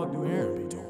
fuck do Aaron be doing?